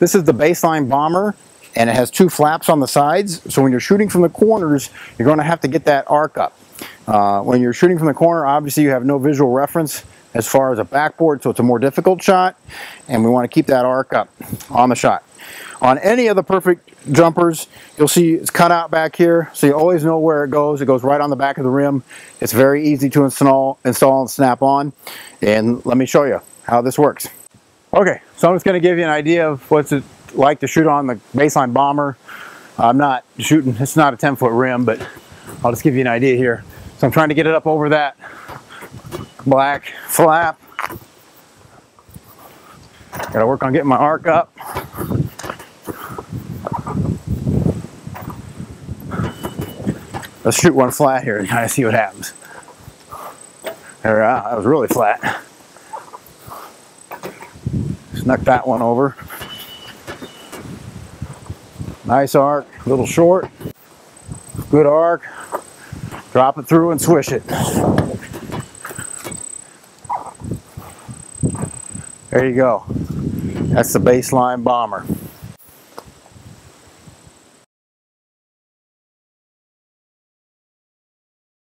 This is the Baseline Bomber, and it has two flaps on the sides, so when you're shooting from the corners, you're going to have to get that arc up. When you're shooting from the corner, obviously you have no visual reference as far as a backboard, so it's a more difficult shot, and we want to keep that arc up on the shot. On any of the Perfect Jumpers, you'll see it's cut out back here, so you always know where it goes. It goes right on the back of the rim. It's very easy to install and snap on, and let me show you how this works. Okay, so I'm just going to give you an idea of what's it like to shoot on the Baseline Bomber. I'm not shooting, it's not a 10-foot rim, but I'll just give you an idea here. So I'm trying to get it up over that black flap. Gotta work on getting my arc up. Let's shoot one flat here and kind of see what happens. There we are, that was really flat. Snuck that one over. Nice arc, a little short. Good arc. Drop it through and swish it. There you go. That's the Baseline Bomber.